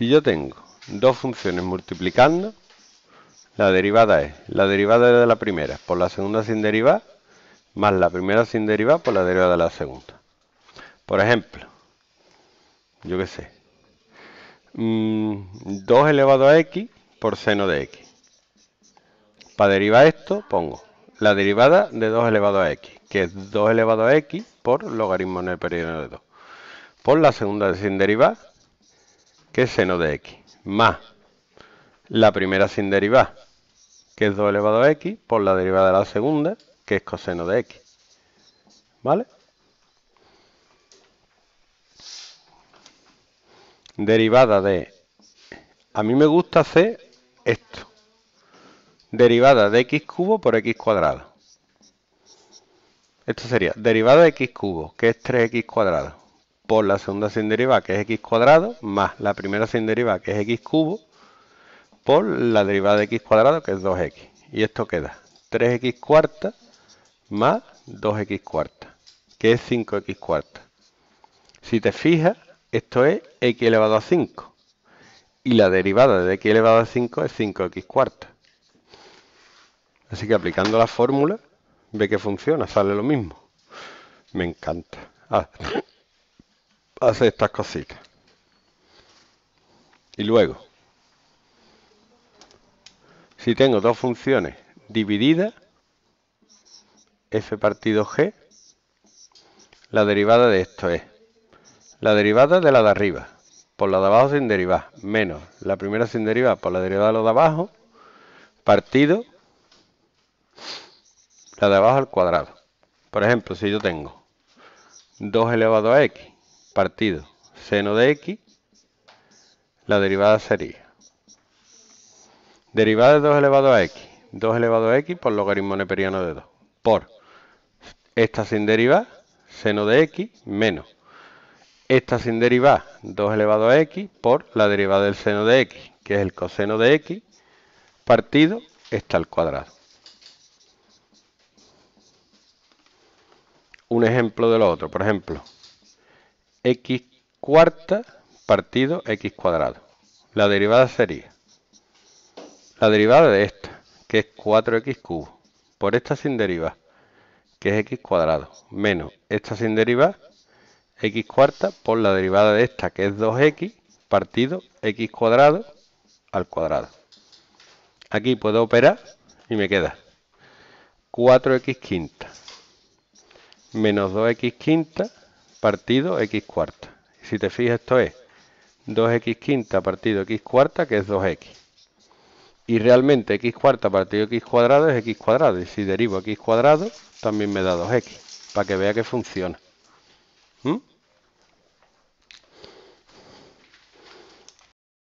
Si yo tengo dos funciones multiplicando, la derivada es la derivada de la primera por la segunda sin derivar, más la primera sin derivar por la derivada de la segunda. Por ejemplo, yo qué sé, 2 elevado a x por seno de x. Para derivar esto pongo la derivada de 2 elevado a x, que es 2 elevado a x por logaritmo en el periodo de 2, por la segunda sin derivar, que es seno de x, más la primera sin derivar, que es 2 elevado a x, por la derivada de la segunda, que es coseno de x. ¿Vale? Derivada de... A mí me gusta hacer esto. Derivada de x cubo por x cuadrado. Esto sería derivada de x cubo, que es 3x cuadrado, por la segunda sin derivar, que es x cuadrado, más la primera sin derivar, que es x cubo, por la derivada de x cuadrado, que es 2x. Y esto queda 3x cuarta más 2x cuarta, que es 5x cuarta. Si te fijas, esto es x elevado a 5. Y la derivada de x elevado a 5 es 5x cuarta. Así que aplicando la fórmula, ve que funciona, sale lo mismo. Me encanta hacer estas cositas. Y luego, si tengo dos funciones divididas, f partido g, la derivada de esto es la derivada de la de arriba por la de abajo sin derivar, menos la primera sin derivar por la derivada de la de abajo, partido la de abajo al cuadrado. Por ejemplo, si yo tengo 2 elevado a x partido seno de x, la derivada sería derivada de 2 elevado a x, 2 elevado a x por logaritmo neperiano de 2, por esta sin derivar, seno de x, menos esta sin derivar, 2 elevado a x, por la derivada del seno de x, que es el coseno de x, partido esta al cuadrado. Un ejemplo de lo otro, por ejemplo, x cuarta partido x cuadrado. La derivada sería la derivada de esta, que es 4x cubo, por esta sin derivar, que es x cuadrado, menos esta sin derivar, x cuarta, por la derivada de esta, que es 2x, partido x cuadrado al cuadrado. Aquí puedo operar y me queda 4x quinta menos 2x quinta partido x cuarta. Si te fijas, esto es 2x quinta partido x cuarta, que es 2x. Y realmente x cuarta partido x cuadrado es x cuadrado. Y si derivo x cuadrado, también me da 2x, para que vea que funciona.